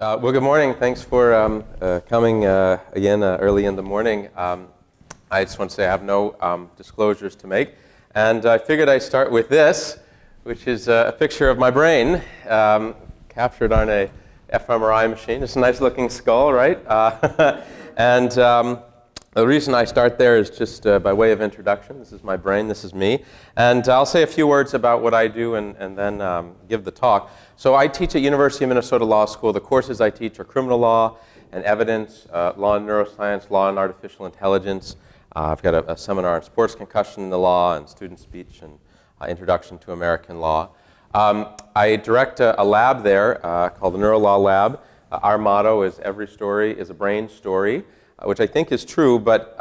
Well, good morning. Thanks for coming again early in the morning. I just want to say I have no disclosures to make. And I figured I'd start with this, which is a picture of my brain captured on a fMRI machine. It's a nice looking skull, right? And the reason I start there is just by way of introduction. This is my brain. This is me. And I'll say a few words about what I do and then give the talk. So I teach at University of Minnesota Law School. The courses I teach are criminal law and evidence, law and neuroscience, law and artificial intelligence. I've got a seminar on sports concussion in the law and student speech and introduction to American law. I direct a lab there called the NeuroLaw Lab. Our motto is every story is a brain story, which I think is true, but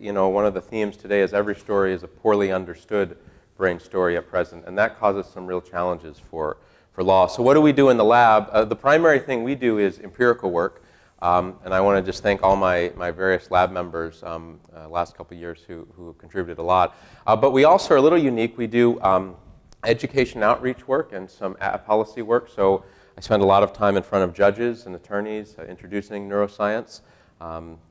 you know, one of the themes today is every story is a poorly understood brain story at present, and that causes some real challenges for law. So what do we do in the lab? The primary thing we do is empirical work, and I want to just thank all my various lab members last couple of years who contributed a lot. But we also are a little unique. We do education outreach work and some policy work. So I spend a lot of time in front of judges and attorneys introducing neuroscience,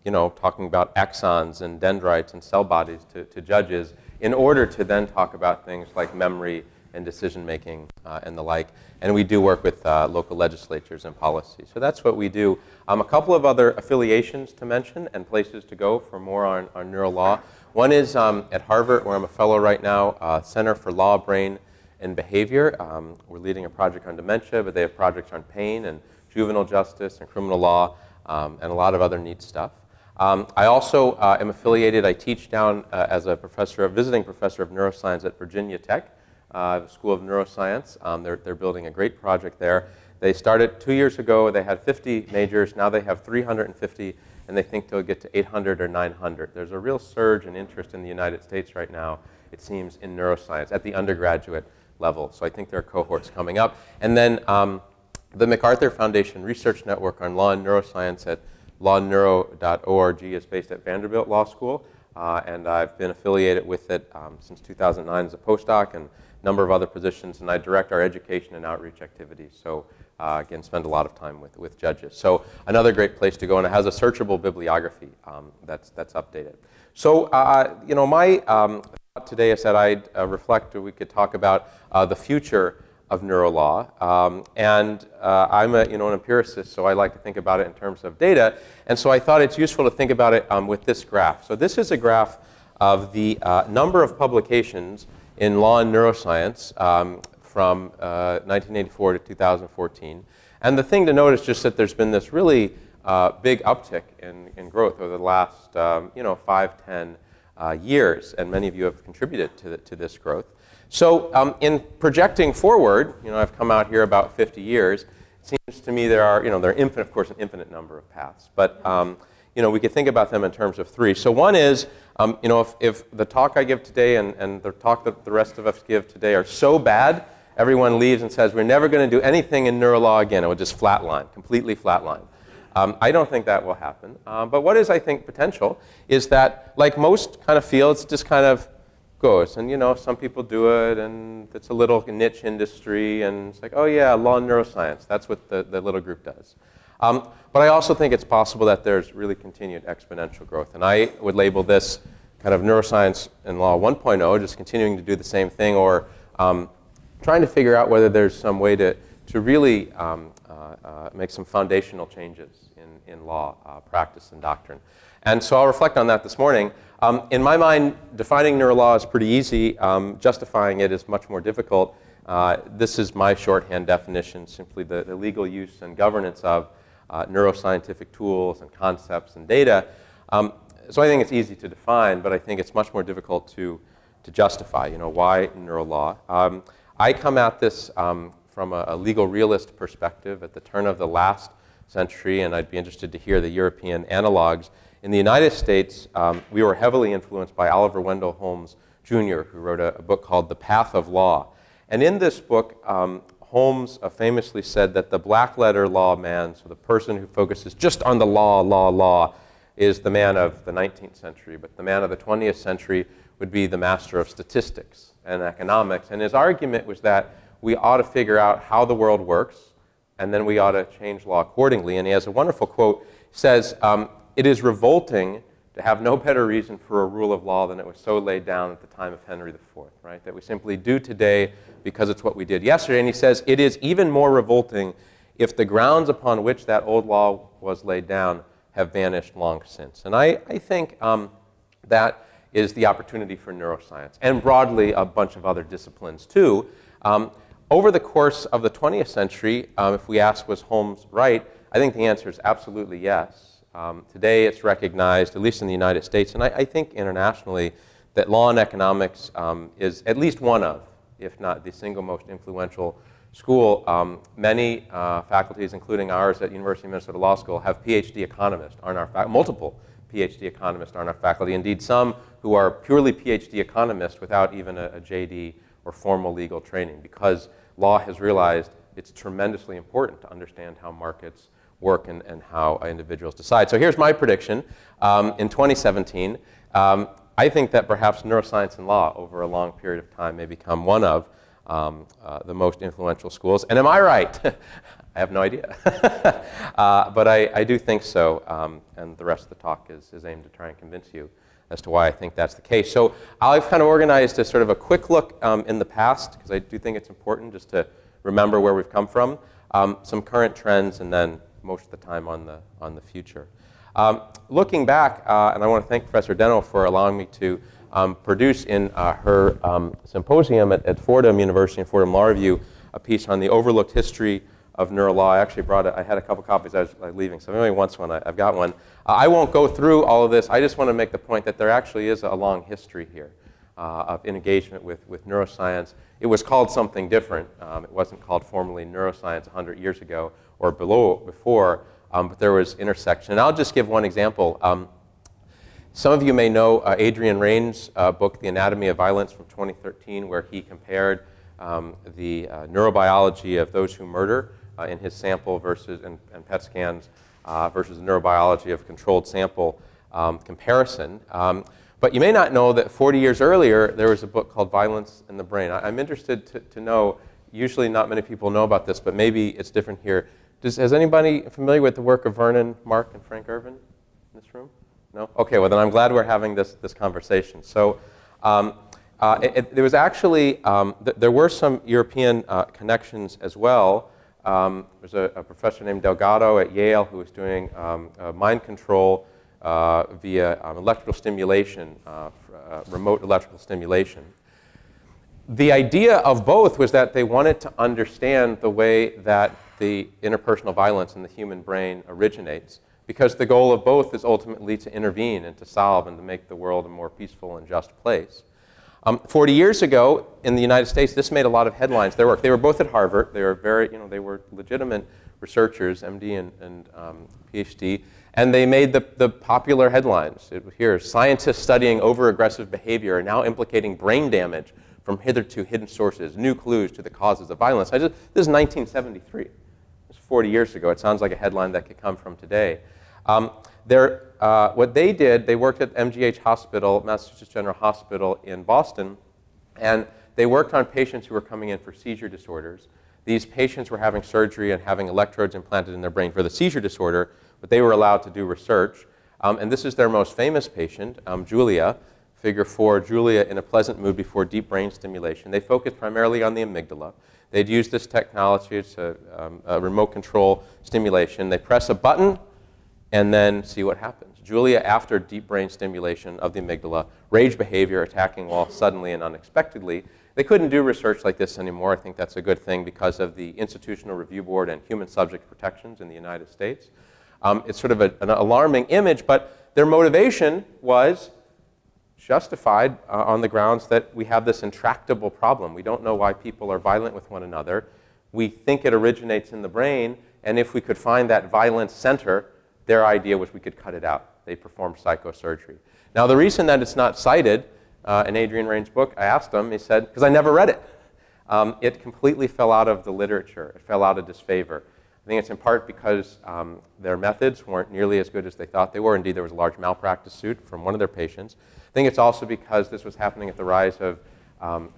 you know, talking about axons and dendrites and cell bodies to judges in order to then talk about things like memory and decision-making and the like. And we do work with local legislatures and policy. So that's what we do. A couple of other affiliations to mention and places to go for more on NeuroLaw. One is at Harvard, where I'm a fellow right now, Center for Law, Brain and Behavior. We're leading a project on dementia, but they have projects on pain and juvenile justice and criminal law and a lot of other neat stuff. I also am affiliated. I teach down as a professor, a visiting professor of neuroscience at Virginia Tech, the School of Neuroscience. They're building a great project there. They started 2 years ago. They had 50 majors. Now they have 350, and they think they'll get to 800 or 900. There's a real surge in interest in the United States right now, it seems, in neuroscience at the undergraduate level. So I think there are cohorts coming up. And then the MacArthur Foundation Research Network on Law and Neuroscience at lawneuro.org is based at Vanderbilt Law School. And I've been affiliated with it since 2009 as a postdoc and a number of other positions. And I direct our education and outreach activities. So again, spend a lot of time with judges. So another great place to go. And it has a searchable bibliography that's updated. So you know, my thought today is that I'd reflect, or we could talk about the future of neurolaw, and I'm a, an empiricist, so I like to think about it in terms of data, and so I thought it's useful to think about it with this graph. So this is a graph of the number of publications in law and neuroscience from 1984 to 2014, and the thing to note is just that there's been this really big uptick in growth over the last 5, 10 years, and many of you have contributed to this growth. So in projecting forward, you know, I've come out here about 50 years. It seems to me there are, there are infinite, of course, an infinite number of paths. But, you know, we could think about them in terms of three. So one is, you know, if the talk I give today and the talk that the rest of us give today are so bad, everyone leaves and says, we're never going to do anything in neurolaw again. It would just flatline, completely flatline. I don't think that will happen. But what is, I think, potential is that, like most kind of fields, just kind of goes. And, you know, some people do it, and it's a little niche industry, and it's like, oh, yeah, law and neuroscience. That's what the little group does. But I also think it's possible that there's really continued exponential growth. And I would label this kind of neuroscience and law 1.0, just continuing to do the same thing, or trying to figure out whether there's some way to really make some foundational changes in law practice and doctrine. And so I'll reflect on that this morning. In my mind, defining neurolaw is pretty easy. Justifying it is much more difficult. This is my shorthand definition, simply the legal use and governance of neuroscientific tools and concepts and data. So I think it's easy to define, but I think it's much more difficult to justify. You know, why neurolaw? I come at this from a legal realist perspective at the turn of the last century, and I'd be interested to hear the European analogs. In the United States, we were heavily influenced by Oliver Wendell Holmes, Jr., who wrote a book called The Path of Law. And in this book, Holmes famously said that the black letter law man, so the person who focuses just on the law, is the man of the 19th century. But the man of the 20th century would be the master of statistics and economics. And his argument was that we ought to figure out how the world works, and then we ought to change law accordingly. And he has a wonderful quote, says, it is revolting to have no better reason for a rule of law than it was so laid down at the time of Henry IV, right? That we simply do today because it's what we did yesterday. And he says, it is even more revolting if the grounds upon which that old law was laid down have vanished long since. And I think that is the opportunity for neuroscience, and broadly a bunch of other disciplines too. Over the course of the 20th century, if we ask, was Holmes right? I think the answer is absolutely yes. Today it's recognized, at least in the United States, and I think internationally, that law and economics is at least one of, if not the single most influential school. Many faculties, including ours at University of Minnesota Law School, have PhD economists on our faculty, multiple PhD economists on our faculty, indeed some who are purely PhD economists without even a JD or formal legal training, because law has realized it's tremendously important to understand how markets work and how individuals decide. So here's my prediction. In 2017, I think that perhaps neuroscience and law over a long period of time may become one of the most influential schools. And am I right? I have no idea. But I do think so, and the rest of the talk is aimed to try and convince you as to why I think that's the case. So I've kind of organized a sort of a quick look in the past, because I do think it's important just to remember where we've come from, some current trends, and then most of the time on the future. Looking back, and I want to thank Professor Deno for allowing me to produce in her symposium at Fordham University and Fordham Law Review a piece on the overlooked history of neurolaw. I actually brought it. I had a couple copies. I was leaving, so if anybody wants one, I've got one. I won't go through all of this. I just want to make the point that there actually is a long history here of engagement with neuroscience. It was called something different. It wasn't called formally neuroscience 100 years ago or before, but there was intersection. And I'll just give one example. Some of you may know Adrian Rain's book, The Anatomy of Violence, from 2013, where he compared the neurobiology of those who murder in his sample versus, and PET scans versus the neurobiology of controlled sample comparison. But you may not know that 40 years earlier, there was a book called Violence in the Brain. I'm interested to know, usually not many people know about this, but maybe it's different here. Has anybody familiar with the work of Vernon Mark and Frank Irvin in this room? No? Okay, well then I'm glad we're having this conversation. So there was actually, there were some European connections as well. There's a professor named Delgado at Yale who was doing mind control via electrical stimulation, remote electrical stimulation. The idea of both was that they wanted to understand the way that the interpersonal violence in the human brain originates, because the goal of both is ultimately to intervene and to solve and to make the world a more peaceful and just place. 40 years ago in the United States, this made a lot of headlines. Their work. They were both at Harvard. They were very, you know, they were legitimate researchers, MD and PhD, and they made the popular headlines. Here, scientists studying overaggressive behavior are now implicating brain damage from hitherto hidden sources, new clues to the causes of violence. This is 1973. 40 years ago. It sounds like a headline that could come from today. What they did, they worked at MGH Hospital, Massachusetts General Hospital in Boston, and they worked on patients who were coming in for seizure disorders. These patients were having surgery and having electrodes implanted in their brain for the seizure disorder, but they were allowed to do research. And this is their most famous patient, Julia, figure 4, Julia in a pleasant mood before deep brain stimulation. They focused primarily on the amygdala. They'd use this technology, it's a remote control stimulation. They press a button and then see what happens. Julia, after deep brain stimulation of the amygdala, rage behavior, attacking wall suddenly and unexpectedly. They couldn't do research like this anymore. I think that's a good thing because of the Institutional Review Board and human subject protections in the United States. It's sort of an alarming image, but their motivation was justified on the grounds that we have this intractable problem. We don't know why people are violent with one another. We think it originates in the brain, and if we could find that violent center, their idea was we could cut it out. They performed psychosurgery. Now the reason that it's not cited in Adrian Rain's book, I asked him, he said, because I never read it. It completely fell out of the literature. It fell out of disfavor. I think it's in part because their methods weren't nearly as good as they thought they were. Indeed, there was a large malpractice suit from one of their patients. I think it's also because this was happening at the rise of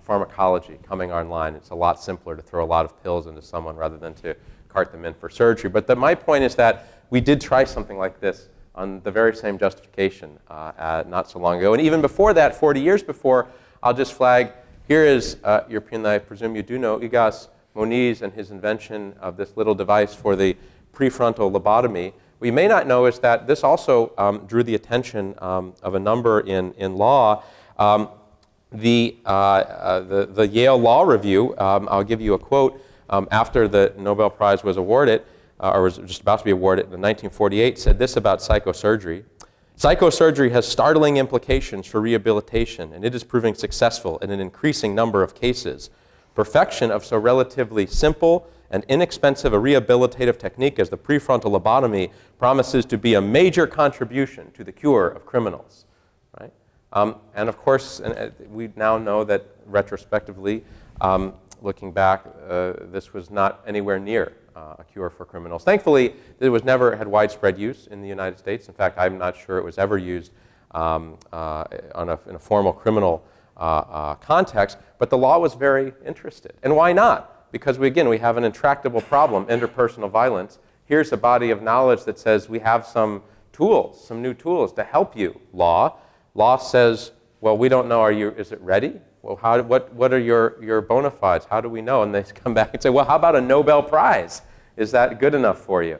pharmacology coming online. It's a lot simpler to throw a lot of pills into someone rather than to cart them in for surgery. But my point is that we did try something like this on the very same justification not so long ago. And even before that, 40 years before, I'll just flag, here is European, I presume you do know, Egas Moniz and his invention of this little device for the prefrontal lobotomy. What you may not know is that this also drew the attention of a number in law. The Yale Law Review, I'll give you a quote, after the Nobel Prize was awarded, or was just about to be awarded in 1948, said this about psychosurgery. Psychosurgery has startling implications for rehabilitation, and it is proving successful in an increasing number of cases. Perfection of so relatively simple and inexpensive a rehabilitative technique as the prefrontal lobotomy promises to be a major contribution to the cure of criminals. Right? And of course, we now know that retrospectively, looking back, this was not anywhere near a cure for criminals. Thankfully, it was never had widespread use in the United States. In fact, I'm not sure it was ever used in a formal criminal context. But the law was very interested. And why not? Because, we have an intractable problem, interpersonal violence. Here's a body of knowledge that says we have some tools, some new tools to help you, law. Law says, well, we don't know, is it ready? Well, what are your bona fides? How do we know? And they come back and say, well, how about a Nobel Prize? Is that good enough for you?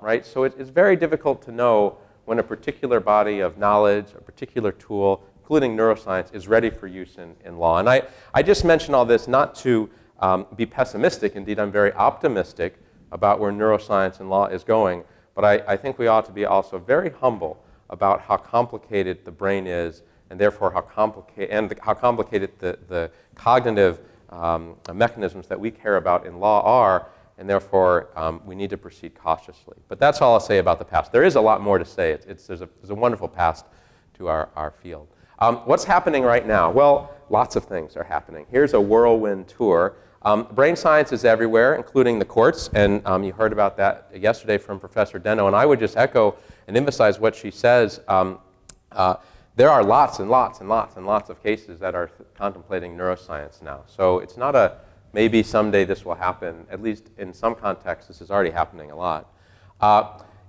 Right? So it's very difficult to know when a particular body of knowledge, a particular tool, including neuroscience, is ready for use in law. And I just mention all this not to be pessimistic. Indeed, I'm very optimistic about where neuroscience and law is going. But I think we ought to be also very humble about how complicated the brain is, and therefore how complicated the cognitive mechanisms that we care about in law are, and therefore we need to proceed cautiously. But that's all I'll say about the past. There is a lot more to say. There's a wonderful past to our field. What's happening right now? Well, lots of things are happening. Here's a whirlwind tour. Brain science is everywhere, including the courts, and you heard about that yesterday from Professor Deno, and I would just echo and emphasize what she says. There are lots and lots and lots and lots of cases that are contemplating neuroscience now. So it's not a maybe someday this will happen. At least in some contexts, this is already happening a lot.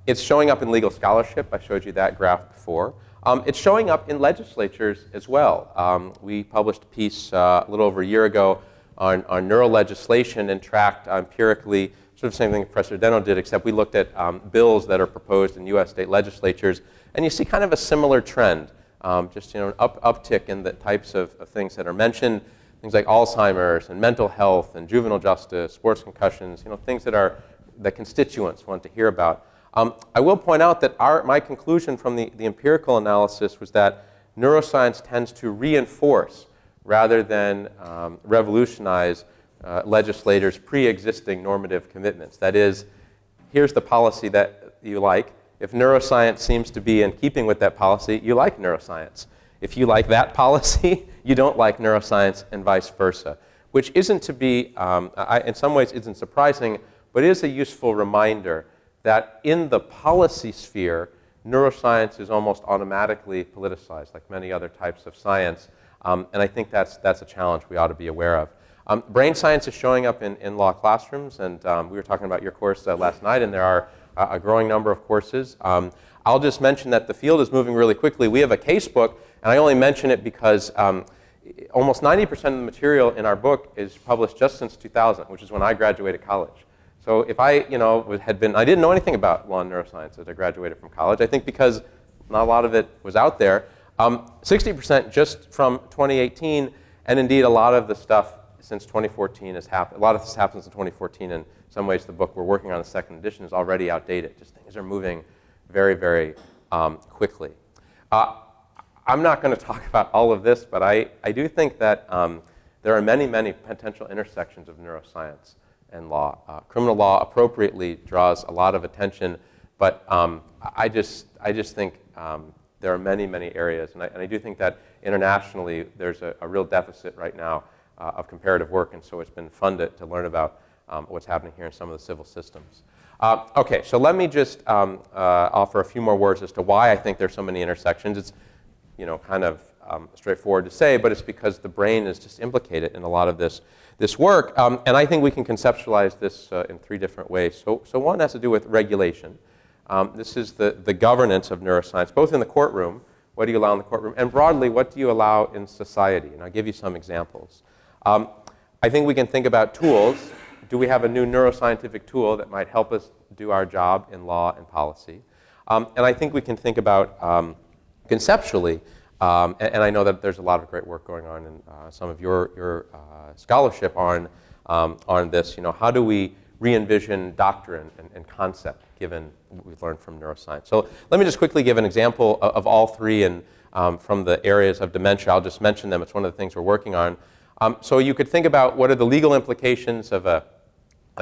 It's showing up in legal scholarship. I showed you that graph before. It's showing up in legislatures as well. We published a piece a little over a year ago on neurolegislation and tracked empirically sort of the same thing Professor Deno did, except we looked at bills that are proposed in US state legislatures. And you see kind of a similar trend. Just an uptick in the types of things that are mentioned, things like Alzheimer's and mental health and juvenile justice, sports concussions, things that are the constituents want to hear about. I will point out that my conclusion from the empirical analysis was that neuroscience tends to reinforce rather than revolutionize legislators' pre-existing normative commitments. That is, here's the policy that you like. If neuroscience seems to be in keeping with that policy, you like neuroscience. If you like that policy, you don't like neuroscience and vice versa, which isn't to be, in some ways isn't surprising, but is a useful reminder that in the policy sphere, neuroscience is almost automatically politicized, like many other types of science. And I think that's a challenge we ought to be aware of. Brain science is showing up in law classrooms, and we were talking about your course last night, and there are a growing number of courses. I'll just mention that the field is moving really quickly. We have a casebook, and I only mention it because almost 90% of the material in our book is published just since 2000, which is when I graduated college. So if I, I didn't know anything about law and neuroscience as I graduated from college, I think because not a lot of it was out there. 60% just from 2018, and indeed a lot of the stuff since 2014 has happened. A lot of this happens in 2014, and in some ways the book we're working on, the second edition, is already outdated. Just things are moving very, very quickly. I'm not going to talk about all of this, but I do think that there are many, many potential intersections of neuroscience and law. Criminal law appropriately draws a lot of attention, but I just think there are many, many areas, and I do think that internationally there's a real deficit right now of comparative work, and so it's been fun to learn about what's happening here in some of the civil systems. Okay, so let me just offer a few more words as to why I think there's so many intersections. It's kind of straightforward to say, but it's because the brain is just implicated in a lot of this. this work. And I think we can conceptualize this in three different ways. So one has to do with regulation. This is the governance of neuroscience, both in the courtroom, what do you allow in the courtroom, and broadly, what do you allow in society? And I'll give you some examples. I think we can think about tools. Do we have a new neuroscientific tool that might help us do our job in law and policy? And I think we can think about conceptually, and I know that there's a lot of great work going on in some of your scholarship on this, you know, how do we re-envision doctrine and concept given what we've learned from neuroscience? So let me just quickly give an example of all three and from the areas of dementia. I'll just mention them. It's one of the things we're working on. So you could think about what are the legal implications of a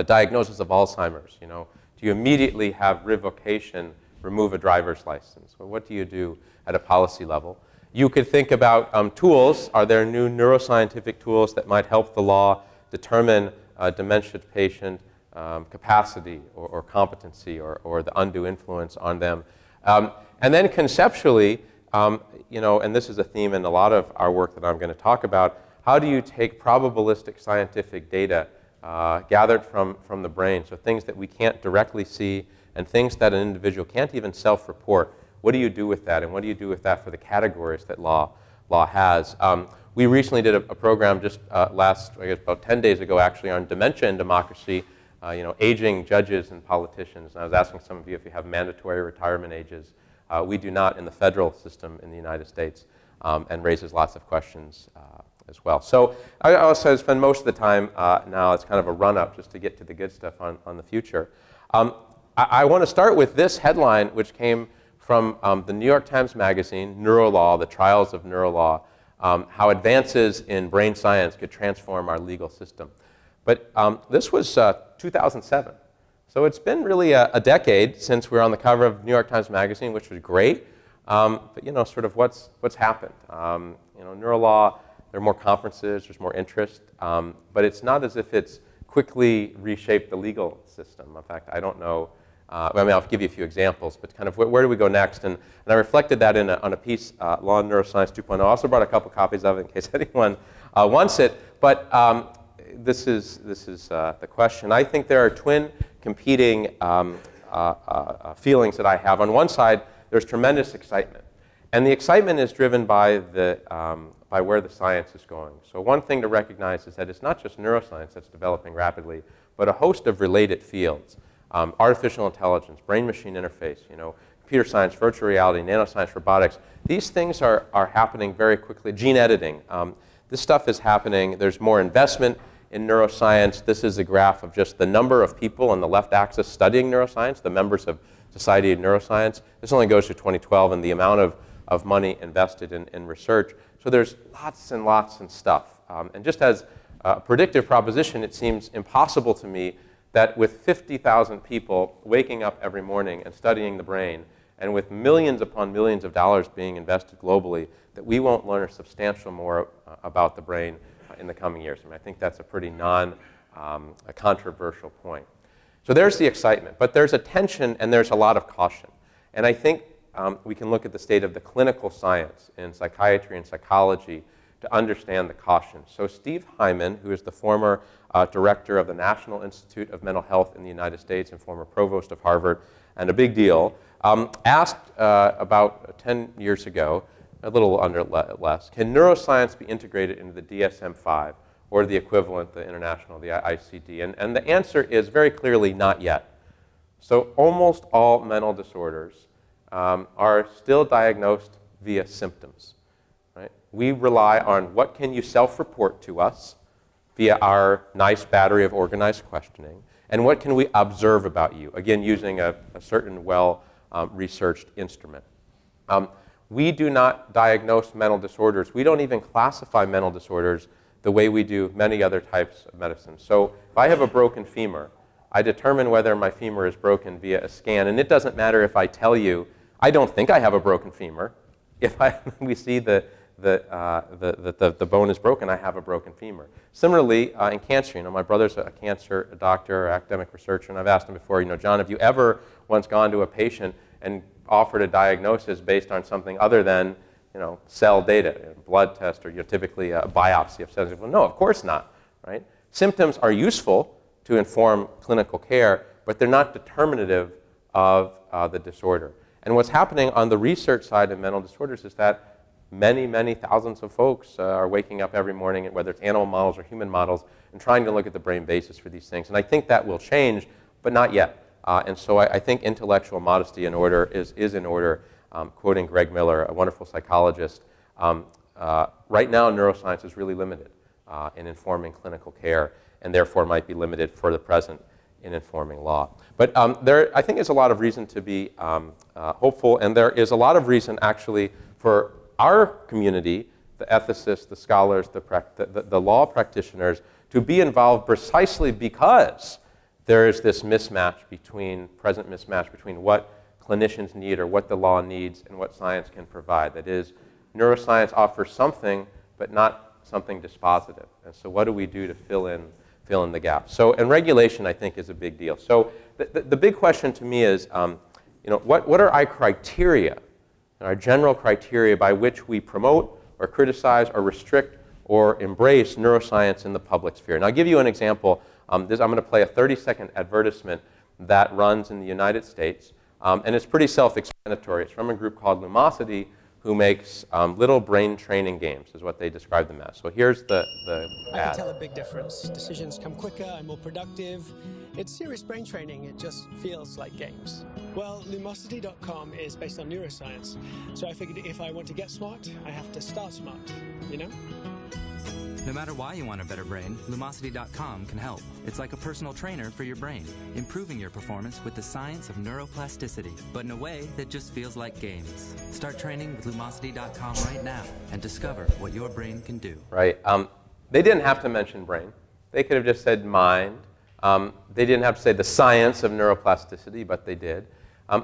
diagnosis of Alzheimer's, you know. Do you immediately have revocation, remove a driver's license? Or what do you do at a policy level? You could think about tools. Are there new neuroscientific tools that might help the law determine dementia patient capacity or competency or the undue influence on them? And then conceptually, you know, and this is a theme in a lot of our work that I'm going to talk about, how do you take probabilistic scientific data gathered from the brain, so things that we can't directly see and things that an individual can't even self-report? What do you do with that, and what do you do with that for the categories that law has? We recently did a program just I guess, about 10 days ago, actually, on dementia and democracy, you know, aging judges and politicians. And I was asking some of you if you have mandatory retirement ages. We do not in the federal system in the United States, and raises lots of questions as well. So I also spend most of the time now, it's kind of a run-up just to get to the good stuff on the future. I want to start with this headline, which came from the New York Times Magazine, NeuroLaw: The Trials of NeuroLaw, how advances in brain science could transform our legal system. But this was 2007. So it's been really a decade since we were on the cover of New York Times Magazine, which was great. But you know, sort of what's happened? You know, NeuroLaw, there are more conferences, there's more interest, but it's not as if it's quickly reshaped the legal system. In fact, I don't know, I mean, I'll give you a few examples, but kind of where do we go next? And I reflected that on a piece, Law and Neuroscience 2.0. I also brought a couple copies of it in case anyone wants it, but this is the question. I think there are twin competing feelings that I have. On one side, there's tremendous excitement, and the excitement is driven by the by where the science is going. So one thing to recognize is that it's not just neuroscience that's developing rapidly, but a host of related fields. Artificial intelligence, brain-machine interface, you know, computer science, virtual reality, nanoscience, robotics. These things are happening very quickly. Gene editing. This stuff is happening. There's more investment in neuroscience. This is a graph of just the number of people on the left axis studying neuroscience, the members of Society of Neuroscience. This only goes to 2012, and the amount of money invested in research. So there's lots and lots and stuff. And just as a predictive proposition, it seems impossible to me that with 50,000 people waking up every morning and studying the brain, and with millions upon millions of dollars being invested globally, that we won't learn a substantial more about the brain in the coming years. And I think that's a pretty non-controversial point. So there's the excitement, but there's a tension and there's a lot of caution. And I think we can look at the state of the clinical science in psychiatry and psychology to understand the caution. So Steve Hyman, who is the former director of the National Institute of Mental Health in the United States and former provost of Harvard, and a big deal, asked about 10 years ago, a little under less, can neuroscience be integrated into the DSM-5 or the equivalent, the international, the ICD? And the answer is very clearly not yet. So almost all mental disorders are still diagnosed via symptoms, right? We rely on what can you self-report to us via our nice battery of organized questioning, and what can we observe about you, again, using a certain well-researched instrument. We do not diagnose mental disorders. We don't even classify mental disorders the way we do many other types of medicine. So if I have a broken femur, I determine whether my femur is broken via a scan, and it doesn't matter if I tell you I don't think I have a broken femur. If we see the bone is broken, I have a broken femur. Similarly, in cancer, you know, my brother's a cancer doctor, academic researcher, and I've asked him before, you know, John, have you ever once gone to a patient and offered a diagnosis based on something other than, you know, cell data, blood test, or, you know, typically a biopsy of cells? Well, no, of course not, right? Symptoms are useful to inform clinical care, but they're not determinative of the disorder. And what's happening on the research side of mental disorders is that many, many thousands of folks are waking up every morning, whether it's animal models or human models, and trying to look at the brain basis for these things. And I think that will change, but not yet. And so I think intellectual modesty in order is in order. Quoting Greg Miller, a wonderful psychologist, right now neuroscience is really limited in informing clinical care, and therefore might be limited for the present in informing law. But there, I think, is a lot of reason to be hopeful, and there is a lot of reason actually for our community, the ethicists, the scholars, the law practitioners, to be involved precisely because there is this mismatch between, present mismatch between what clinicians need or what the law needs and what science can provide. That is, neuroscience offers something, but not something dispositive. And so what do we do to fill in the gap? So, and regulation, I think, is a big deal. So the big question to me is, you know, what are our criteria, our general criteria by which we promote or criticize or restrict or embrace neuroscience in the public sphere? And I'll give you an example. I'm going to play a 30-second advertisement that runs in the United States. And it's pretty self-explanatory. It's from a group called Lumosity, who makes little brain training games, is what they describe them as. So here's the ad. I can tell a big difference. Decisions come quicker, I'm more productive. It's serious brain training, it just feels like games. Well, Lumosity.com is based on neuroscience. So I figured if I want to get smart, I have to start smart, you know? No matter why you want a better brain, Lumosity.com can help. It's like a personal trainer for your brain, improving your performance with the science of neuroplasticity, but in a way that just feels like games. Start training with Lumosity.com right now and discover what your brain can do. Right. They didn't have to mention brain. They could have just said mind. They didn't have to say the science of neuroplasticity, but they did.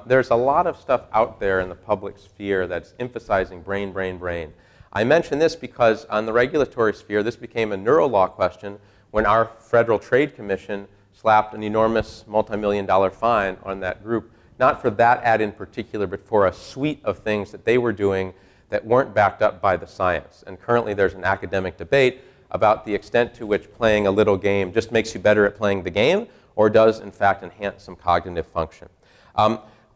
There's a lot of stuff out there in the public sphere that's emphasizing brain, brain, brain. I mention this because on the regulatory sphere, this became a NeuroLaw question when our Federal Trade Commission slapped an enormous multi-million-dollar fine on that group, not for that ad in particular, but for a suite of things that they were doing that weren't backed up by the science. And currently there's an academic debate about the extent to which playing a little game just makes you better at playing the game or does, in fact, enhance some cognitive function.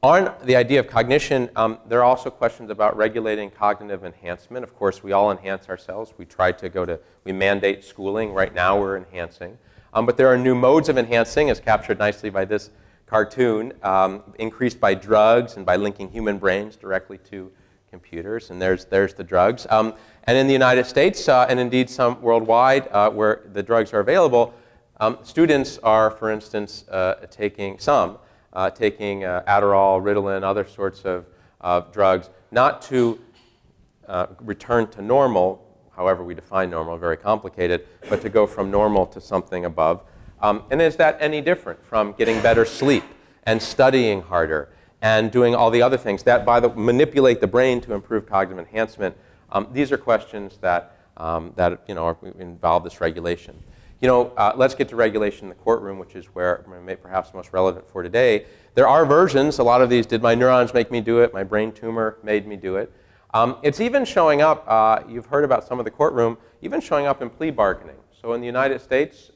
On the idea of cognition, there are also questions about regulating cognitive enhancement. Of course, we all enhance ourselves. We try to go to, we mandate schooling. Right now, we're enhancing. But there are new modes of enhancing, as captured nicely by this cartoon, increased by drugs and by linking human brains directly to computers. And there's the drugs. And in the United States, and indeed some worldwide, where the drugs are available, students are, for instance, taking Adderall, Ritalin, other sorts of drugs, not to return to normal, however we define normal, very complicated, but to go from normal to something above. And is that any different from getting better sleep and studying harder and doing all the other things that manipulate the brain to improve cognitive enhancement? These are questions that, you know, involve this regulation. You know, let's get to regulation in the courtroom, which is where perhaps most relevant for today. There are versions. A lot of these, did my neurons make me do it? My brain tumor made me do it. It's even showing up, you've heard about some of the courtroom, even showing up in plea bargaining. So in the United States,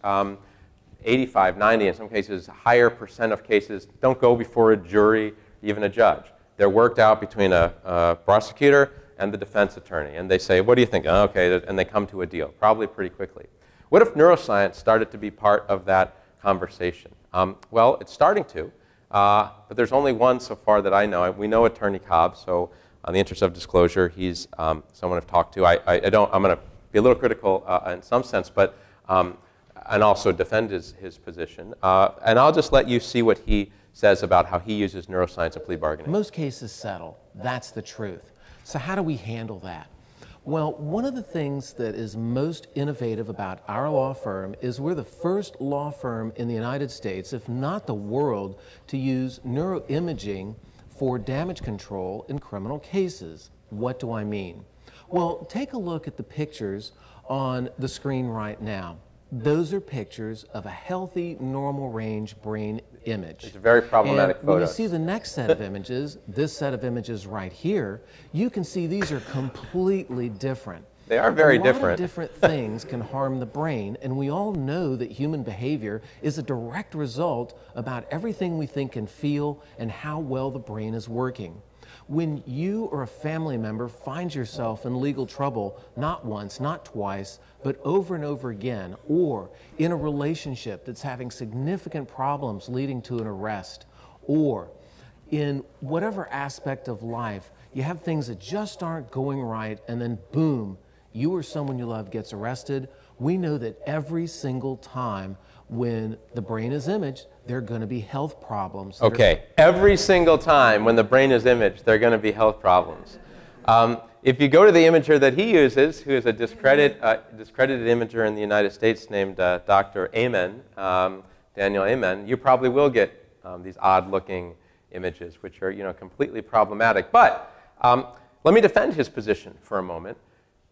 85, 90, in some cases, a higher % of cases don't go before a jury, even a judge. They're worked out between a prosecutor and the defense attorney. And they say, what do you think? Oh, okay, and they come to a deal, probably pretty quickly. What if neuroscience started to be part of that conversation? Well, it's starting to, but there's only one so far that I know. We know Attorney Cobb, so in the interest of disclosure, he's someone I've talked to. I'm going to be a little critical in some sense, but and also defend his position. And I'll just let you see what he says about how he uses neuroscience in plea bargaining. Most cases settle. That's the truth. So how do we handle that? Well, one of the things that is most innovative about our law firm is we're the first law firm in the United States, if not the world, to use neuroimaging for damage control in criminal cases. What do I mean? Well, take a look at the pictures on the screen right now. Those are pictures of a healthy, normal range brain image. It's a very problematic photo. When you see the next set of images, this set of images right here, you can see these are completely different. They are very different. A lot of different things can harm the brain, and we all know that human behavior is a direct result about everything we think and feel and how well the brain is working. When you or a family member finds yourself in legal trouble, not once, not twice, but over and over again, or in a relationship that's having significant problems leading to an arrest, or in whatever aspect of life, you have things that just aren't going right, and then boom, you or someone you love gets arrested. We know that every single time when the brain is imaged, there are going to be health problems. Okay, every single time when the brain is imaged, there are going to be health problems. If you go to the imager that he uses, who is a discredited imager in the United States named Dr. Amen, Daniel Amen, you probably will get these odd-looking images, which are, you know, completely problematic. But let me defend his position for a moment.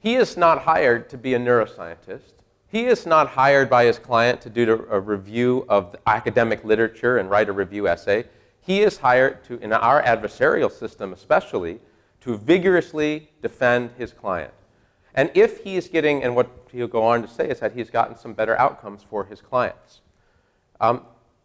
He is not hired to be a neuroscientist. He is not hired by his client to do a review of academic literature and write a review essay. He is hired to, in our adversarial system especially, to vigorously defend his client. And if he is getting, and what he'll go on to say is that he's gotten some better outcomes for his clients.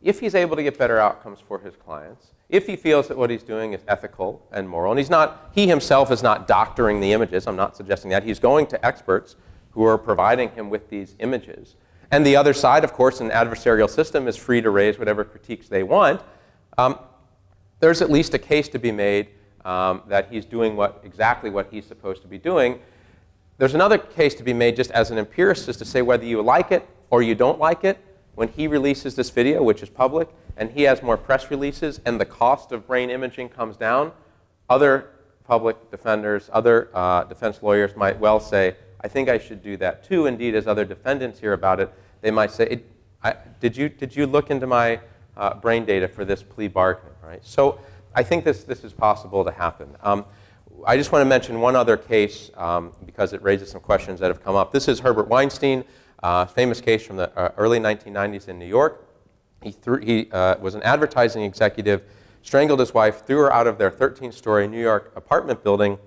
If he's able to get better outcomes for his clients, if he feels that what he's doing is ethical and moral, and he's not, he himself is not doctoring the images, I'm not suggesting that, he's going to experts who are providing him with these images. And the other side, of course, in an adversarial system is free to raise whatever critiques they want. There's at least a case to be made that he's doing exactly what he's supposed to be doing. There's another case to be made just as an empiricist to say whether you like it or you don't like it. When he releases this video, which is public, and he has more press releases and the cost of brain imaging comes down, other public defenders, other defense lawyers might well say, I think I should do that too. Indeed, as other defendants hear about it, they might say, did you look into my brain data for this plea bargain? Right? So I think this is possible to happen. I just want to mention one other case because it raises some questions that have come up. This is Herbert Weinstein, famous case from the early 1990s in New York. He was an advertising executive, strangled his wife, threw her out of their 13-story New York apartment building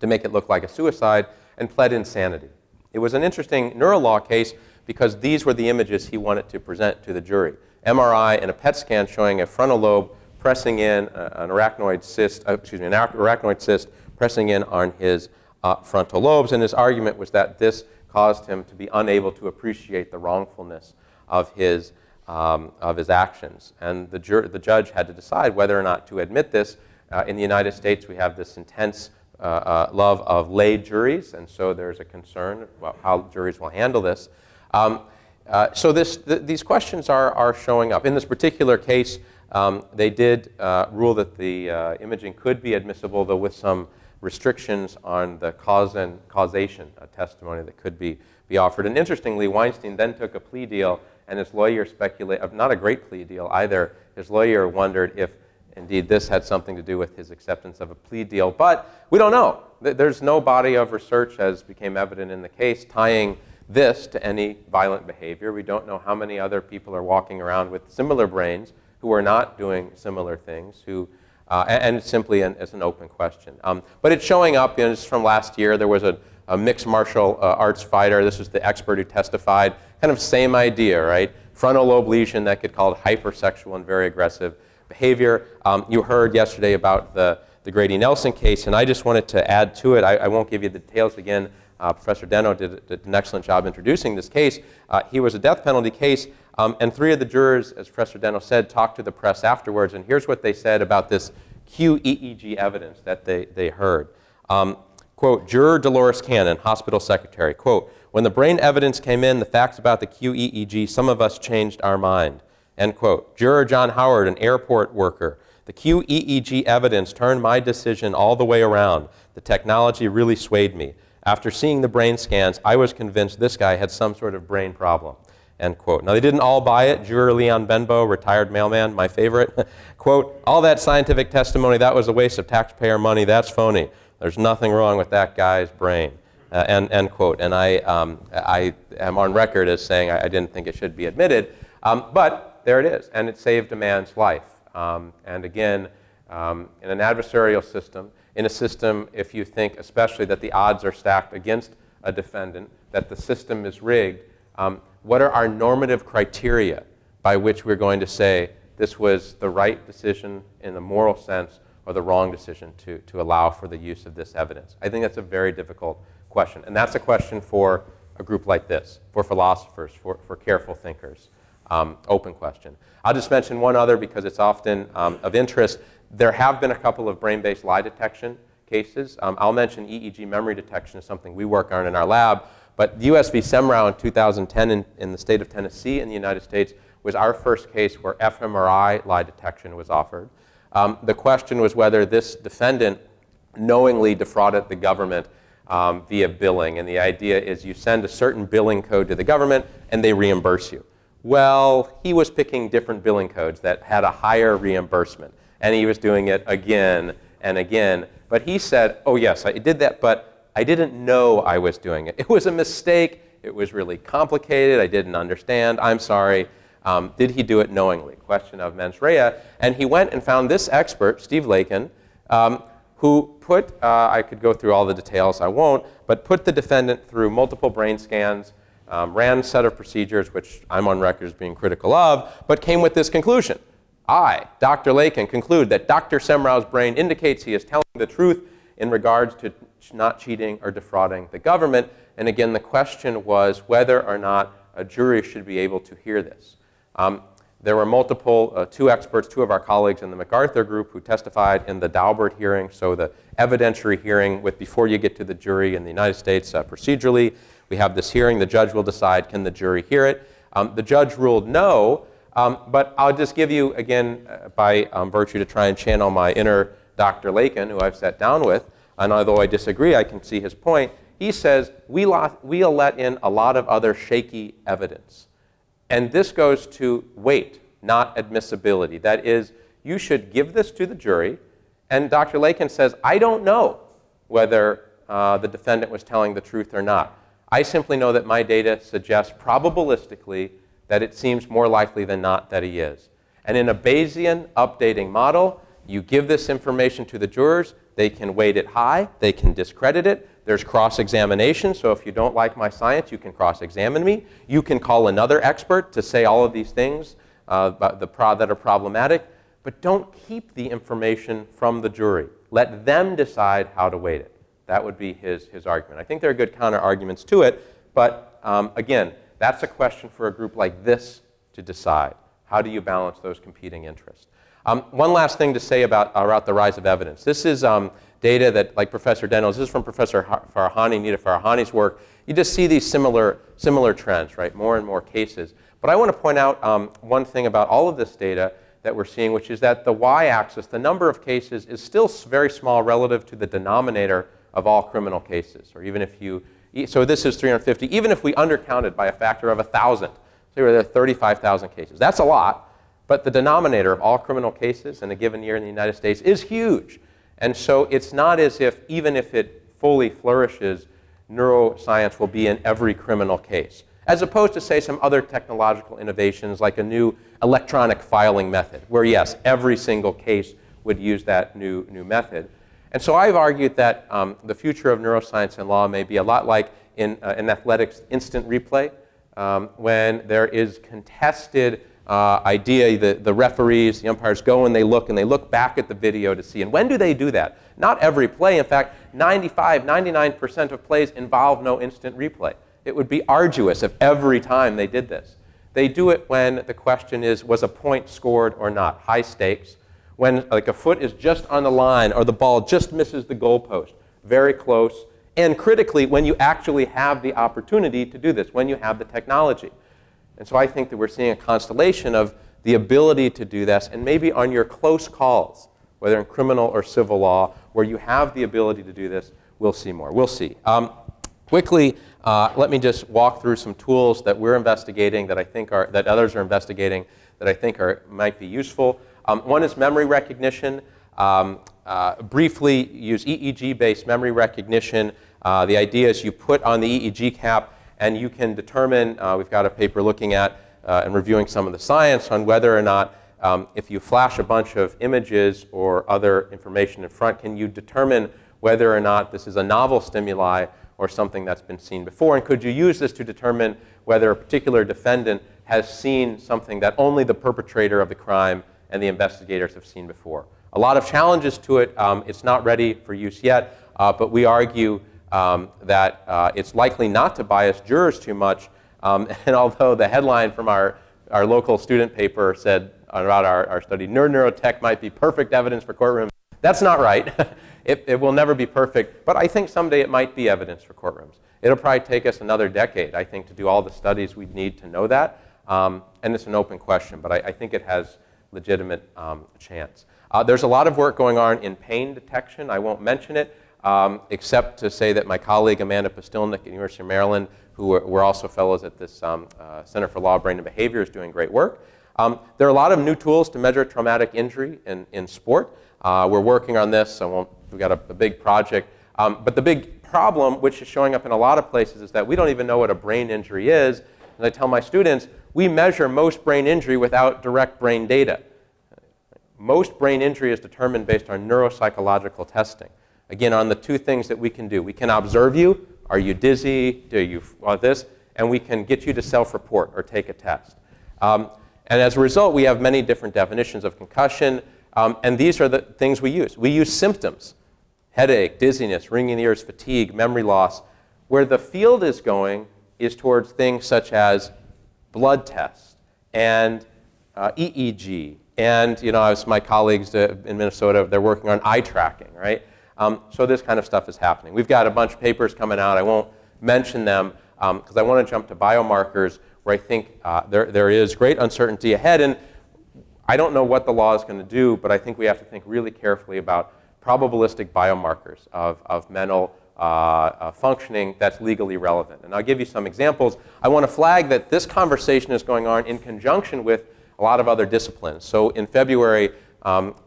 to make it look like a suicide, and pled insanity. It was an interesting NeuroLaw case because these were the images he wanted to present to the jury. MRI and a PET scan showing a frontal lobe pressing in an arachnoid cyst, pressing in on his frontal lobes, and his argument was that this caused him to be unable to appreciate the wrongfulness of his actions. And the judge had to decide whether or not to admit this. In the United States, we have this intense love of lay juries, and so there's a concern about how juries will handle this. So these questions are showing up. In this particular case, they did rule that the imaging could be admissible, though with some restrictions on the cause and causation testimony that could be offered. And interestingly, Weinstein then took a plea deal, and his lawyer speculated, not a great plea deal either, his lawyer wondered if indeed this had something to do with his acceptance of a plea deal. But we don't know. There's no body of research, as became evident in the case, tying this to any violent behavior. We don't know how many other people are walking around with similar brains who are not doing similar things, who and it's simply an open question. But it's showing up, you know, just from last year. There was a mixed martial arts fighter. This was the expert who testified. Kind of same idea, right? Frontal lobe lesion that could cause hypersexual and very aggressive behavior. You heard yesterday about the Grady Nelson case, and I just wanted to add to it. I won't give you the details again. Professor Deno did an excellent job introducing this case. He was a death penalty case, and three of the jurors, as Professor Deno said, talked to the press afterwards, and here's what they said about this QEEG evidence that they heard. Quote, Juror Dolores Cannon, hospital secretary, quote, when the brain evidence came in, the facts about the QEEG, some of us changed our mind, end quote. Juror John Howard, an airport worker, the QEEG evidence turned my decision all the way around. The technology really swayed me. After seeing the brain scans, I was convinced this guy had some sort of brain problem, end quote. Now, they didn't all buy it. Juror Leon Benbow, retired mailman, my favorite, quote, all that scientific testimony, that was a waste of taxpayer money. That's phony. There's nothing wrong with that guy's brain, end quote. And I am on record as saying I didn't think it should be admitted. But there it is, and it saved a man's life. And again, in an adversarial system, in a system, if you think especially that the odds are stacked against a defendant that the system is rigged, what are our normative criteria by which we're going to say this was the right decision in the moral sense or the wrong decision to allow for the use of this evidence? I think that's a very difficult question. And that's a question for a group like this, for philosophers, for careful thinkers. Open question. I'll just mention one other because it's often of interest. There have been a couple of brain-based lie detection cases. I'll mention EEG memory detection is something we work on in our lab. But U.S. v. Semrau in 2010 in the state of Tennessee in the United States was our first case where fMRI lie detection was offered. The question was whether this defendant knowingly defrauded the government via billing. And the idea is you send a certain billing code to the government and they reimburse you. Well, he was picking different billing codes that had a higher reimbursement. And he was doing it again and again. But he said, oh, yes, I did that, but I didn't know I was doing it. It was a mistake. It was really complicated. I didn't understand. I'm sorry. Did he do it knowingly? Question of mens rea. And he went and found this expert, Steve Lakin, who put, I could go through all the details, I won't, but put the defendant through multiple brain scans, ran a set of procedures, which I'm on record as being critical of, but came with this conclusion. I, Dr. Lakin, conclude that Dr. Semrau's brain indicates he is telling the truth in regards to not cheating or defrauding the government. And again, the question was whether or not a jury should be able to hear this. There were multiple, two experts, two of our colleagues in the MacArthur group who testified in the Daubert hearing, so the evidentiary hearing with before you get to the jury in the United States procedurally. We have this hearing. The judge will decide, can the jury hear it? The judge ruled no. But I'll just give you, again, by virtue to try and channel my inner Dr. Lakin, who I've sat down with, and although I disagree, I can see his point. He says, we'll let in a lot of other shaky evidence. And this goes to weight, not admissibility. That is, you should give this to the jury. And Dr. Lakin says, I don't know whether the defendant was telling the truth or not. I simply know that my data suggests probabilistically that it seems more likely than not that he is. And in a Bayesian updating model, you give this information to the jurors. They can weight it high. They can discredit it. There's cross-examination. So if you don't like my science, you can cross-examine me. You can call another expert to say all of these things that are problematic. But don't keep the information from the jury. Let them decide how to weight it. That would be his argument. I think there are good counter-arguments to it. But again, that's a question for a group like this to decide. How do you balance those competing interests? One last thing to say about the rise of evidence. This is data that, like Professor Dennell's, this is from Professor Farahani, Nita Farahani's work. You just see these similar trends, right? More and more cases. But I want to point out one thing about all of this data that we're seeing, which is that the y-axis, the number of cases, is still very small relative to the denominator of all criminal cases, or even if you so this is 350. Even if we undercounted by a factor of 1,000, so there are 35,000 cases. That's a lot. But the denominator of all criminal cases in a given year in the United States is huge. And so it's not as if, even if it fully flourishes, neuroscience will be in every criminal case, as opposed to, say, some other technological innovations like a new electronic filing method, where, yes, every single case would use that new method. And so I've argued that the future of neuroscience and law may be a lot like in athletics instant replay, when there is contested idea, the referees, the umpires go and they look back at the video to see. And when do they do that? Not every play. In fact, 99% of plays involve no instant replay. It would be arduous if every time they did this. They do it when the question is, was a point scored or not? High stakes. When like a foot is just on the line or the ball just misses the goalpost, very close. And critically, when you actually have the opportunity to do this, when you have the technology. And so I think that we're seeing a constellation of the ability to do this, and maybe on your close calls, whether in criminal or civil law, where you have the ability to do this, we'll see more. We'll see. Quickly, let me just walk through some tools that we're investigating that I think are, that others are investigating that I think are, might be useful. One is memory recognition. Briefly, use EEG-based memory recognition. The idea is you put on the EEG cap and you can determine, we've got a paper looking at and reviewing some of the science on whether or not if you flash a bunch of images or other information in front, can you determine whether or not this is a novel stimuli or something that's been seen before? And could you use this to determine whether a particular defendant has seen something that only the perpetrator of the crime and the investigators have seen before? A lot of challenges to it. It's not ready for use yet, but we argue that it's likely not to bias jurors too much. And although the headline from our local student paper said about our study, neurotech might be perfect evidence for courtrooms, that's not right. It will never be perfect, but I think someday it might be evidence for courtrooms. It'll probably take us another decade, I think, to do all the studies we'd need to know that. And it's an open question, but I think it has legitimate chance. There's a lot of work going on in pain detection. I won't mention it, except to say that my colleague Amanda Pastilnik at University of Maryland, who were also fellows at this Center for Law, Brain and Behavior, is doing great work. There are a lot of new tools to measure traumatic injury in sport. We're working on this, so we've got a big project. But the big problem, which is showing up in a lot of places, is that we don't even know what a brain injury is. And I tell my students, we measure most brain injury without direct brain data. Most brain injury is determined based on neuropsychological testing. Again, on the two things that we can do. We can observe you. Are you dizzy? Do you want this? And we can get you to self-report or take a test. And as a result, we have many different definitions of concussion. And these are the things we use. We use symptoms: headache, dizziness, ringing in the ears, fatigue, memory loss. Where the field is going is towards things such as blood tests and EEG. And you know, as my colleagues in Minnesota, they're working on eye tracking, right? So this kind of stuff is happening. We've got a bunch of papers coming out. I won't mention them because I want to jump to biomarkers, where I think there is great uncertainty ahead. And I don't know what the law is going to do, but I think we have to think really carefully about probabilistic biomarkers of mental functioning that's legally relevant. And I'll give you some examples. I want to flag that this conversation is going on in conjunction with a lot of other disciplines. So in February,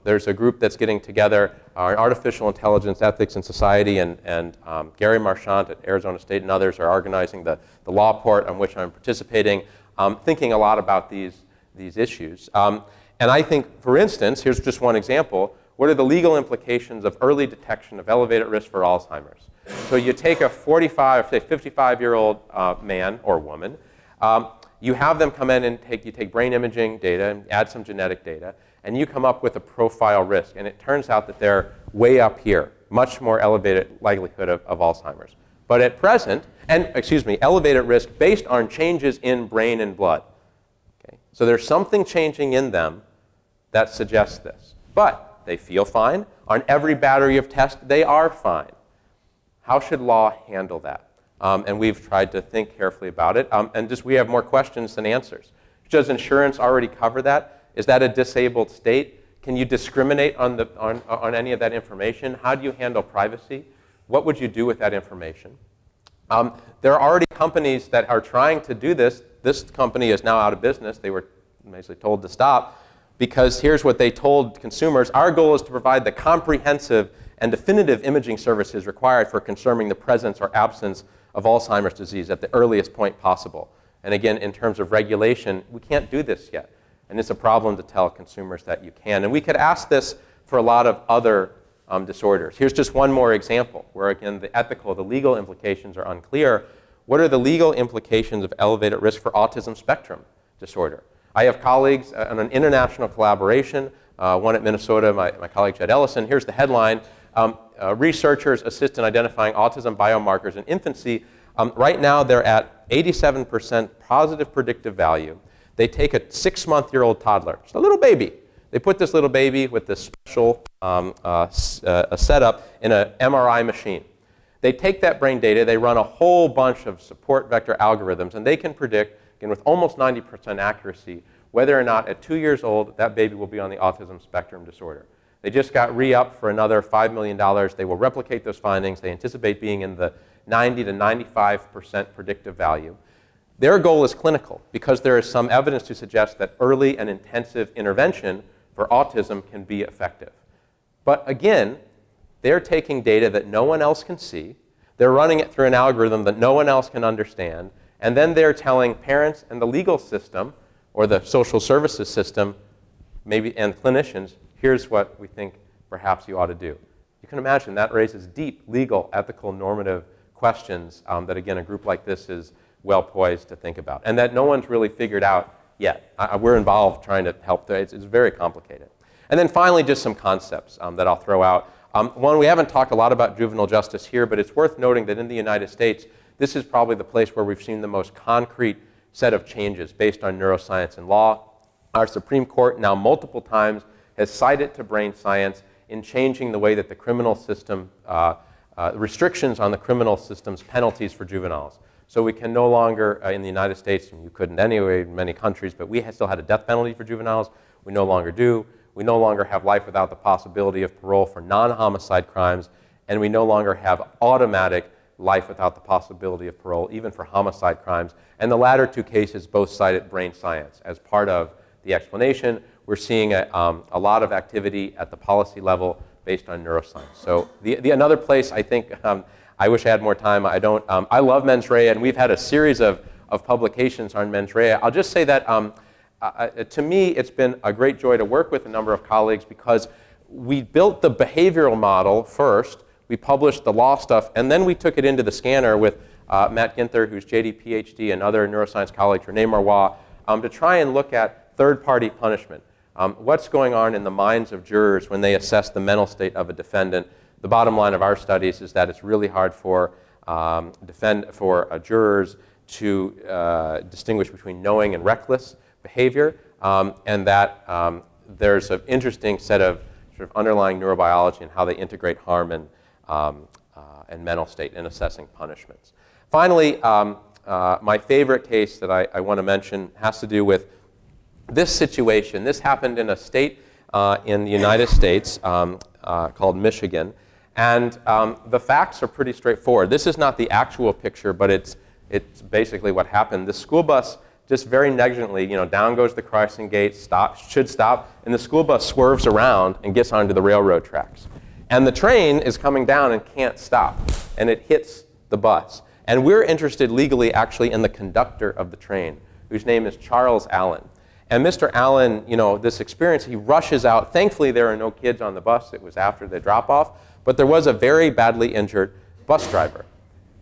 there's a group that's getting together, Artificial Intelligence, Ethics, and Society, and Gary Marchant at Arizona State and others are organizing the law part on which I'm participating, thinking a lot about these issues. And I think, for instance, here's just one example, what are the legal implications of early detection of elevated risk for Alzheimer's? So you take a 45, say 55-year-old man or woman, you have them come in and you take brain imaging data and add some genetic data, and you come up with a profile risk. And it turns out that they're way up here, much more elevated likelihood of Alzheimer's. But at present, elevated risk based on changes in brain and blood. Okay? So there's something changing in them that suggests this. But they feel fine. On every battery of tests, they are fine. How should law handle that? And we've tried to think carefully about it. And just we have more questions than answers. Does insurance already cover that? Is that a disabled state? Can you discriminate on any of that information? How do you handle privacy? What would you do with that information? There are already companies that are trying to do this. This company is now out of business. They were basically told to stop because here's what they told consumers. Our goal is to provide the comprehensive and definitive imaging services required for confirming the presence or absence of Alzheimer's disease at the earliest point possible. And again, in terms of regulation, we can't do this yet. And it's a problem to tell consumers that you can. And we could ask this for a lot of other disorders. Here's just one more example where, again, the legal implications are unclear. What are the legal implications of elevated risk for autism spectrum disorder? I have colleagues on an international collaboration, one at Minnesota, my colleague Jed Ellison. Here's the headline, researchers assist in identifying autism biomarkers in infancy. Right now, they're at 87% positive predictive value. They take a 6-month-year-old toddler, just a little baby. They put this little baby with this special setup in an MRI machine. They take that brain data, they run a whole bunch of support vector algorithms, and they can predict, again, with almost 90% accuracy, whether or not at 2 years old that baby will be on the autism spectrum disorder. They just got re-up for another $5 million. They will replicate those findings. They anticipate being in the 90 to 95% predictive value. Their goal is clinical because there is some evidence to suggest that early and intensive intervention for autism can be effective. But again, they're taking data that no one else can see. They're running it through an algorithm that no one else can understand. And then they're telling parents and the legal system or the social services system maybe and clinicians, here's what we think perhaps you ought to do. You can imagine that raises deep legal, ethical, normative questions that, again, a group like this is well poised to think about, and that no one's really figured out yet. We're involved trying to help. It's very complicated. And then finally, just some concepts that I'll throw out. One, we haven't talked a lot about juvenile justice here, but it's worth noting that in the United States, this is probably the place where we've seen the most concrete set of changes based on neuroscience and law. Our Supreme Court now multiple times has cited to brain science in changing the way that the criminal system, restrictions on the criminal system's penalties for juveniles. So we can no longer, in the United States, and you couldn't anyway in many countries, but we still had a death penalty for juveniles. We no longer do. We no longer have life without the possibility of parole for non-homicide crimes, and we no longer have automatic life without the possibility of parole, even for homicide crimes. And the latter two cases both cited brain science as part of the explanation. We're seeing a lot of activity at the policy level based on neuroscience. So another place I think, I wish I had more time, I don't. I love mens rea, and we've had a series of publications on mens rea. I'll just say that to me, it's been a great joy to work with a number of colleagues because we built the behavioral model first. We published the law stuff, and then we took it into the scanner with Matt Ginther, who's JD, PhD, and other neuroscience colleagues, Renee Marois, to try and look at third-party punishment. What's going on in the minds of jurors when they assess the mental state of a defendant? The bottom line of our studies is that it's really hard for jurors to distinguish between knowing and reckless behavior, and that there's an interesting set of sort of underlying neurobiology and how they integrate harm and mental state in assessing punishments. Finally, my favorite case that I want to mention has to do with this situation. This happened in a state in the United States called Michigan, and the facts are pretty straightforward. This is not the actual picture, but it's basically what happened. The school bus just very negligently, you know, down goes the crossing gate, should stop, and the school bus swerves around and gets onto the railroad tracks. And the train is coming down and can't stop, and it hits the bus. And we're interested legally actually in the conductor of the train, whose name is Charles Allen. And Mr. Allen, you know, this experience, he rushes out. Thankfully, there are no kids on the bus. It was after the drop-off. But there was a very badly injured bus driver.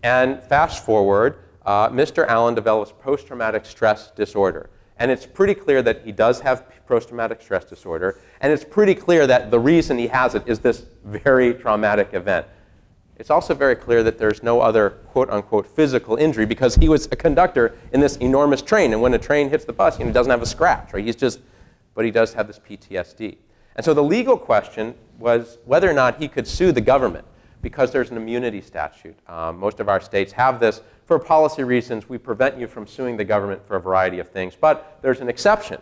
And fast forward, Mr. Allen develops post-traumatic stress disorder. And it's pretty clear that he does have post-traumatic stress disorder. And it's pretty clear that the reason he has it is this very traumatic event. It's also very clear that there's no other quote-unquote physical injury because he was a conductor in this enormous train. And when a train hits the bus, you know, he doesn't have a scratch, right? But he does have this PTSD. And so the legal question was whether or not he could sue the government because there's an immunity statute. Most of our states have this. For policy reasons, we prevent you from suing the government for a variety of things. But there's an exception.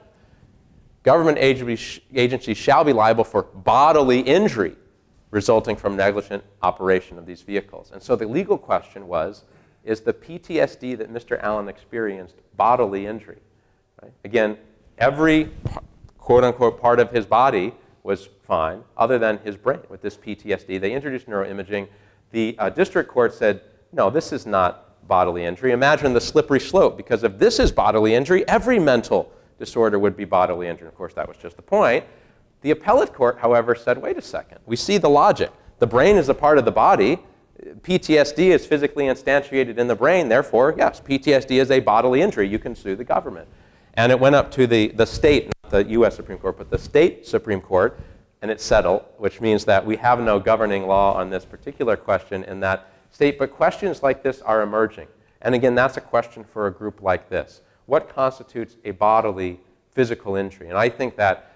Government agencies shall be liable for bodily injury resulting from negligent operation of these vehicles. And so the legal question was, is the PTSD that Mr. Allen experienced bodily injury? Right? Again, every quote-unquote part of his body was fine, other than his brain with this PTSD. They introduced neuroimaging. The district court said, no, this is not bodily injury. Imagine the slippery slope, because if this is bodily injury, every mental disorder would be bodily injury. Of course, that was just the point. The appellate court, however, said, wait a second. We see the logic. The brain is a part of the body. PTSD is physically instantiated in the brain. Therefore, yes, PTSD is a bodily injury. You can sue the government. And it went up to the state, not the US Supreme Court, but the state Supreme Court, and it settled, which means that we have no governing law on this particular question in that state. But questions like this are emerging. And again, that's a question for a group like this. What constitutes a bodily physical injury? And I think that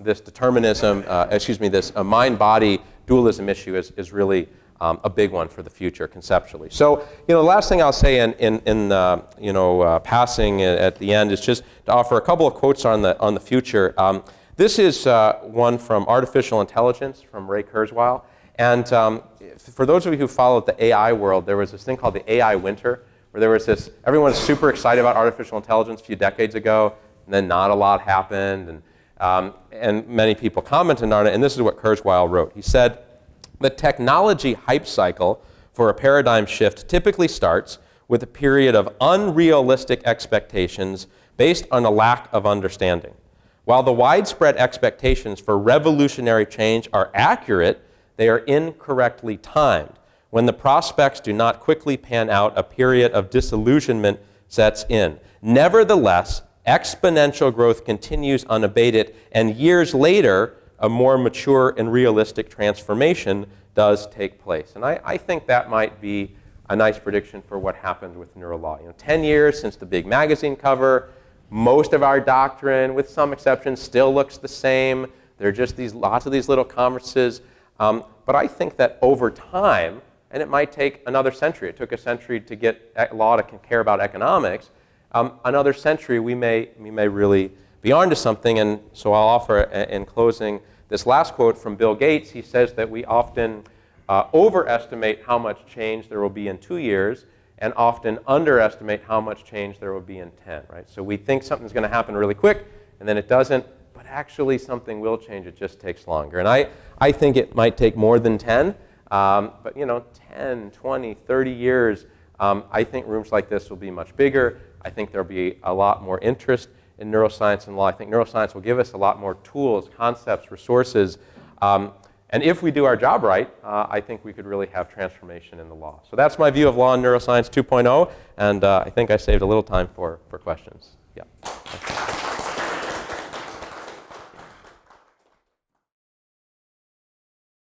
this determinism, this mind-body dualism issue is really a big one for the future conceptually. So, you know, the last thing I'll say in passing at the end is just to offer a couple of quotes on the future. This is one from Artificial Intelligence from Ray Kurzweil. And for those of you who followed the AI world, there was this thing called the AI winter, where there was this, everyone was super excited about artificial intelligence a few decades ago, and then not a lot happened. And many people commented on it, and this is what Kurzweil wrote. He said, the technology hype cycle for a paradigm shift typically starts with a period of unrealistic expectations based on a lack of understanding. While the widespread expectations for revolutionary change are accurate, they are incorrectly timed, When the prospects do not quickly pan out, a period of disillusionment sets in. Nevertheless, exponential growth continues unabated, and years later, a more mature and realistic transformation does take place. And I think that might be a nice prediction for what happened with NeuroLaw. 10 years since the big magazine cover, most of our doctrine, with some exceptions, still looks the same. There are just lots of these little conferences. But I think that over time, and it might take another century. It took a century to get law to care about economics. Another century, we may really be onto something. And so I'll offer, in closing, this last quote from Bill Gates. He says that we often overestimate how much change there will be in 2 years and often underestimate how much change there will be in 10, right? So we think something's going to happen really quick, and then it doesn't. But actually, something will change. It just takes longer. And I think it might take more than 10. But 10, 20, 30 years, I think rooms like this will be much bigger. I think there'll be a lot more interest in neuroscience and law. I think neuroscience will give us a lot more tools, concepts, resources. And if we do our job right, I think we could really have transformation in the law. So that's my view of Law and Neuroscience 2.0. And I think I saved a little time for questions. Yeah.